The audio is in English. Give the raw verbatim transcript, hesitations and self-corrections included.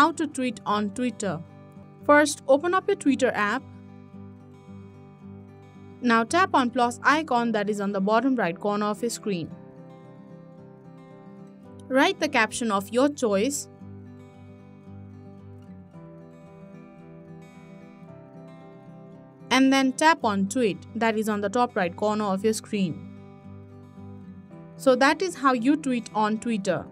How to tweet on Twitter. First, open up your Twitter app. Now tap on plus icon that is on the bottom right corner of your screen. Write the caption of your choice. And then tap on tweet that is on the top right corner of your screen. So that is how you tweet on Twitter.